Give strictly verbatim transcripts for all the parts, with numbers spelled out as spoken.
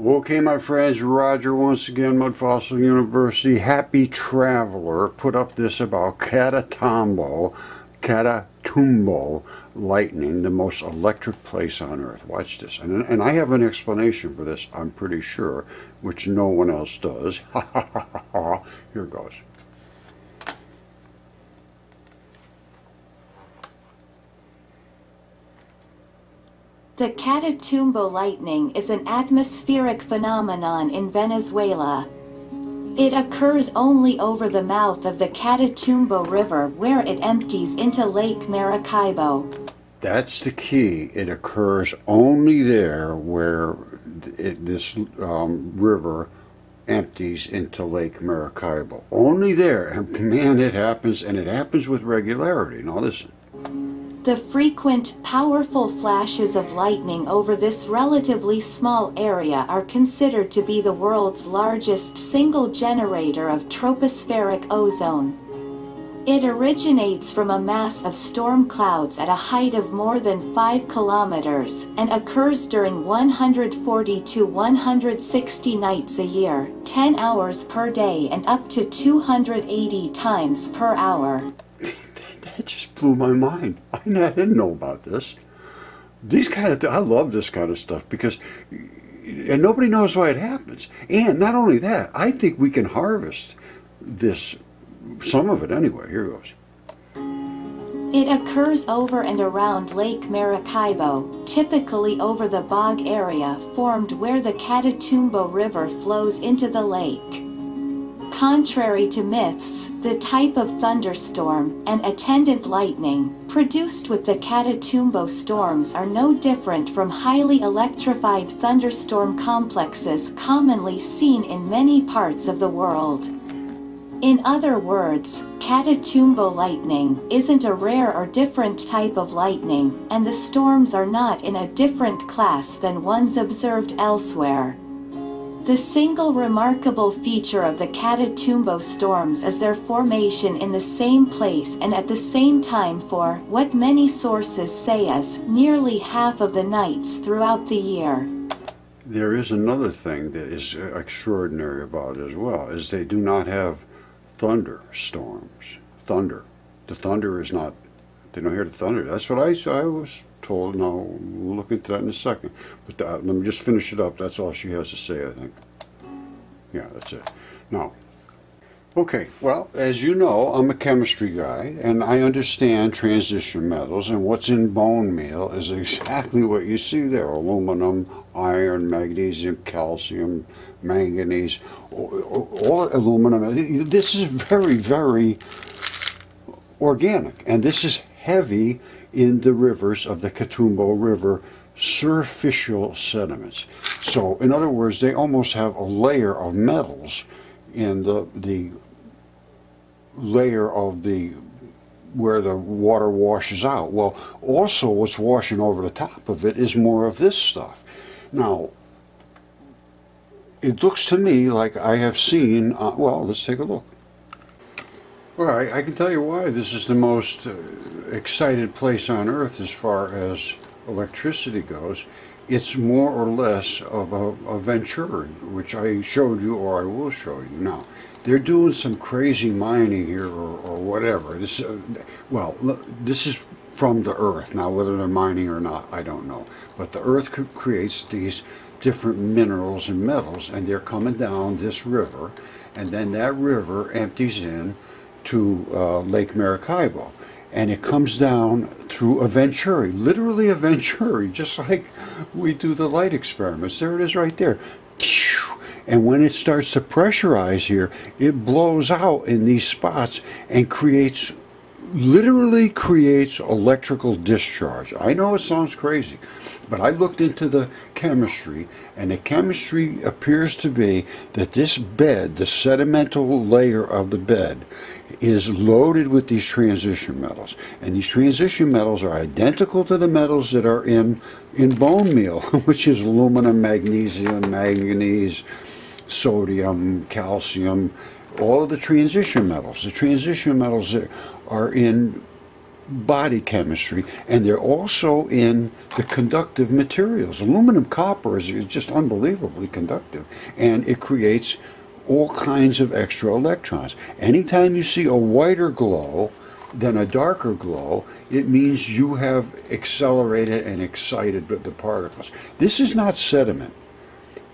Okay, my friends, Roger once again, Mud Fossil University. Happy Traveler put up this about Catatumbo, Catatumbo lightning, the most electric place on earth. Watch this. And, and I have an explanation for this, I'm pretty sure, which no one else does. Here goes. The Catatumbo lightning is an atmospheric phenomenon in Venezuela. It occurs only over the mouth of the Catatumbo River, where it empties into Lake Maracaibo. That's the key. It occurs only there where it, this um, river empties into Lake Maracaibo. Only there. And man, it happens, and it happens with regularity. Now listen. The frequent, powerful flashes of lightning over this relatively small area are considered to be the world's largest single generator of tropospheric ozone. It originates from a mass of storm clouds at a height of more than five kilometers and occurs during one hundred forty to one hundred sixty nights a year, ten hours per day, and up to two hundred eighty times per hour. That just blew my mind. I didn't know about this. These kind of th I love this kind of stuff, because and nobody knows why it happens. And not only that, I think we can harvest this, some of it anyway. Here goes. It occurs over and around Lake Maracaibo, typically over the bog area formed where the Catatumbo River flows into the lake. Contrary to myths, the type of thunderstorm and attendant lightning produced with the Catatumbo storms are no different from highly electrified thunderstorm complexes commonly seen in many parts of the world. In other words, Catatumbo lightning isn't a rare or different type of lightning, and the storms are not in a different class than ones observed elsewhere. The single remarkable feature of the Catatumbo storms is their formation in the same place and at the same time for, what many sources say is, nearly half of the nights throughout the year. There is another thing that is extraordinary about it as well, is they do not have thunderstorms. Thunder. The thunder is not, they don't hear the thunder. That's what I, I was told, and I'll look into that in a second. But the, let me just finish it up. That's all she has to say, I think. Yeah, that's it. Now, okay, well, as you know, I'm a chemistry guy, and I understand transition metals, and what's in bone meal is exactly what you see there. Aluminum, iron, magnesium, calcium, manganese, all aluminum. This is very, very organic, and this is heavy in the rivers of the Catatumbo River, surficial sediments. So, in other words, they almost have a layer of metals in the the layer of the where the water washes out. Well, also what's washing over the top of it is more of this stuff. Now, it looks to me like I have seen. Uh, well, let's take a look. Well, I, I can tell you why this is the most uh, excited place on earth as far as electricity goes. It's more or less of a, a Venturi, which I showed you, or I will show you now. They're doing some crazy mining here, or, or whatever. This, uh, well, look, this is from the earth. Now, whether they're mining or not, I don't know. But the earth creates these different minerals and metals, and they're coming down this river, and then that river empties in to uh, Lake Maracaibo, and it comes down through a Venturi, literally a Venturi, just like we do the light experiments. There it is right there. And when it starts to pressurize here, it blows out in these spots and creates, literally creates electrical discharge. I know it sounds crazy, but I looked into the chemistry, and the chemistry appears to be that this bed, the sedimental layer of the bed, is loaded with these transition metals, and these transition metals are identical to the metals that are in in bone meal, which is aluminum, magnesium, manganese, sodium, calcium, all of the transition metals. The transition metals that are in body chemistry, and they're also in the conductive materials. Aluminum copper is just unbelievably conductive, and it creates all kinds of extra electrons. Anytime you see a whiter glow than a darker glow, it means you have accelerated and excited the particles. This is not sediment.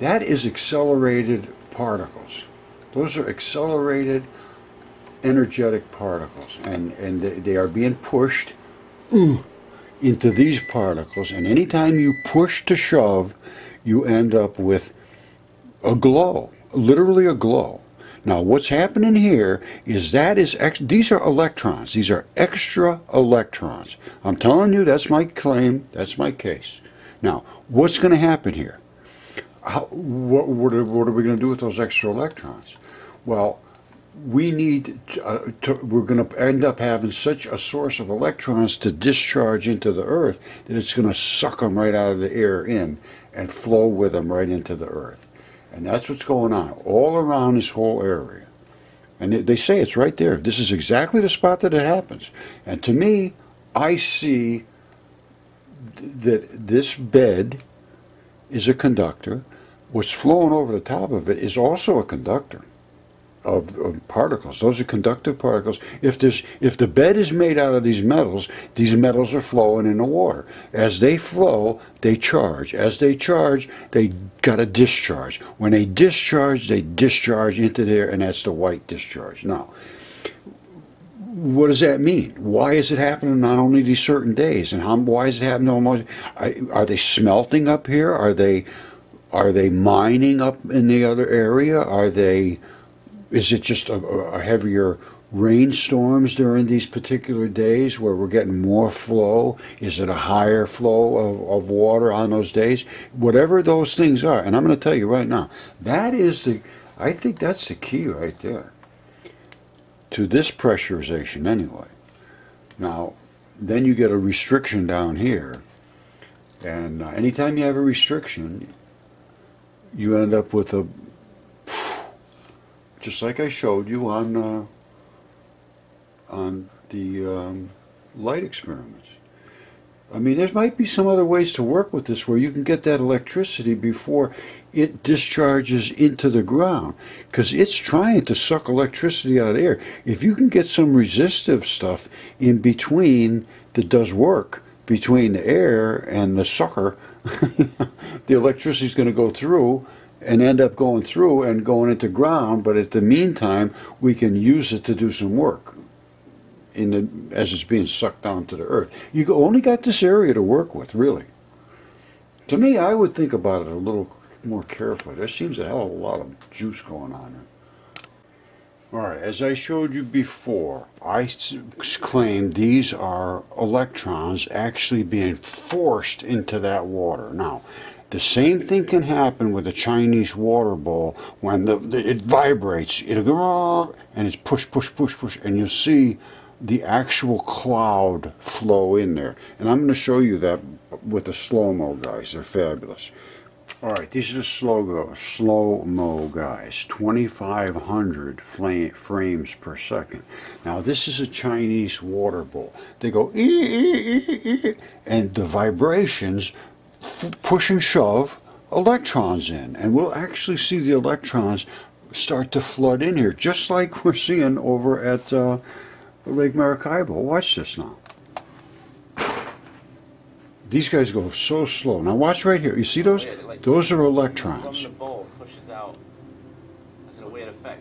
That is accelerated particles. Those are accelerated energetic particles, and, and they are being pushed into these particles, and anytime you push to shove, you end up with a glow, literally a glow. Now what's happening here is that is, ex these are electrons, these are extra electrons. I'm telling you, that's my claim, that's my case. Now, what's going to happen here? How, what, what, are, what are we going to do with those extra electrons? Well, we need, to, uh, to, we're going to end up having such a source of electrons to discharge into the earth that it's going to suck them right out of the air in and flow with them right into the earth. And that's what's going on all around this whole area. And they, they say it's right there. This is exactly the spot that it happens. And to me, I see th that this bed is a conductor. What's flowing over the top of it is also a conductor of, of particles. Those are conductive particles. If, there's, if the bed is made out of these metals, these metals are flowing in the water. As they flow, they charge. As they charge, they got to discharge. When they discharge, they discharge into there, and that's the white discharge. Now, what does that mean? Why is it happening on only these certain days? And how, why is it happening almost? Are they smelting up here? Are they, are they mining up in the other area? Are they? Is it just a, a heavier rainstorms during these particular days where we're getting more flow? Is it a higher flow of, of water on those days? Whatever those things are, and I'm going to tell you right now, that is the, I think that's the key right there to this pressurization anyway. Now, then you get a restriction down here, and uh, anytime you have a restriction, you end up with a, just like I showed you on uh, on the um, light experiments. I mean, there might be some other ways to work with this where you can get that electricity before it discharges into the ground, because it's trying to suck electricity out of the air. If you can get some resistive stuff in between that does work, between the air and the sucker, the electricity is going to go through and end up going through and going into ground, but at the meantime, we can use it to do some work in the, as it's being sucked down to the earth. You only got this area to work with, really. To me, I would think about it a little more carefully. There seems a hell of a lot of juice going on there. All right, as I showed you before, I claim these are electrons actually being forced into that water. Now, the same thing can happen with a Chinese water bowl when the, the, it vibrates, it'll, and it's push, push, push, push, and you'll see the actual cloud flow in there. And I'm going to show you that with the slow-mo guys. They're fabulous. All right, these are the slow-mo slow guys, twenty-five hundred frames per second. Now, this is a Chinese water bowl. They go, ee, ee, ee, ee, and the vibrations push and shove electrons in, and we'll actually see the electrons start to flood in here, just like we're seeing over at uh, Lake Maracaibo. Watch this now. These guys go so slow. Now watch right here. You see those? Those are electrons.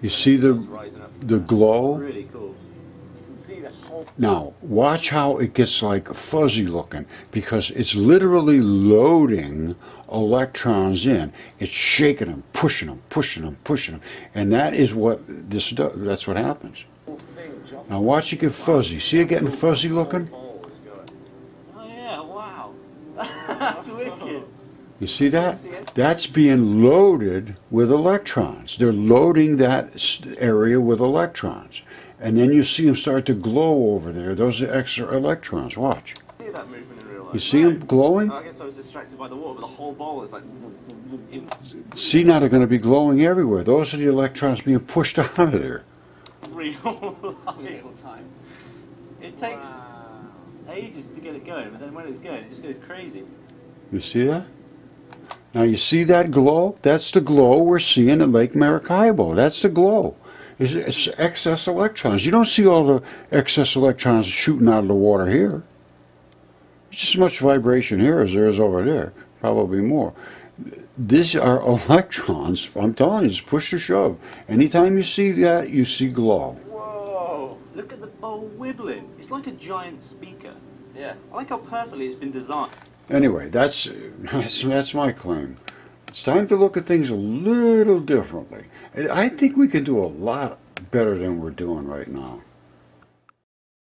You see the the glow? Now, watch how it gets like fuzzy looking, because it's literally loading electrons in. It's shaking them, pushing them, pushing them, pushing them. And that is what this does. That's what happens. Now watch it get fuzzy. See it getting fuzzy looking? Oh yeah, wow. That's wicked. You see that? That's being loaded with electrons. They're loading that area with electrons. And then you see them start to glow over there. Those are extra electrons. Watch. See that movement in real life. You see them glowing? I guess I was distracted by the water, but the whole bowl is like... See, now they're going to be glowing everywhere. Those are the electrons being pushed out of there. Real, real time. It takes... Wow. ages to get it going, but then when it's going, it just goes crazy. You see that? Now you see that glow? That's the glow we're seeing at Lake Maracaibo. That's the glow. It's, it's excess electrons. You don't see all the excess electrons shooting out of the water here. There's just as much vibration here as there is over there. Probably more. These are electrons. I'm telling you, it's push to shove. Anytime you see that, you see glow. Whoa! Look at the bowl wibbling. It's like a giant speaker. Yeah. I like how perfectly it's been designed. Anyway, that's, that's, that's my claim. It's time to look at things a little differently. I think we can do a lot better than we're doing right now.